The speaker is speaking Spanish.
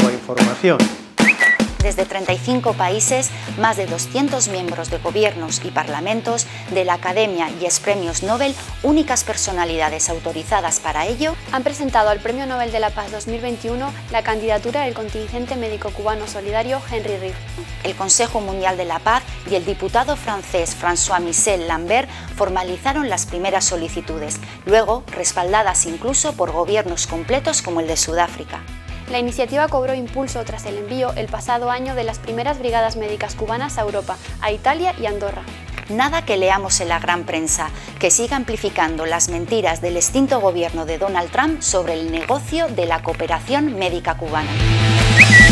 su información. Desde 35 países, más de 200 miembros de gobiernos y parlamentos, de la Academia y expremios Nobel, únicas personalidades autorizadas para ello, han presentado al Premio Nobel de la Paz 2021 la candidatura del contingente médico cubano solidario Henry Reeve. El Consejo Mundial de la Paz y el diputado francés François-Michel Lambert formalizaron las primeras solicitudes, luego respaldadas incluso por gobiernos completos como el de Sudáfrica. La iniciativa cobró impulso tras el envío el pasado año de las primeras brigadas médicas cubanas a Europa, a Italia y Andorra. Nada que leamos en la gran prensa, que siga amplificando las mentiras del extinto gobierno de Donald Trump sobre el negocio de la cooperación médica cubana.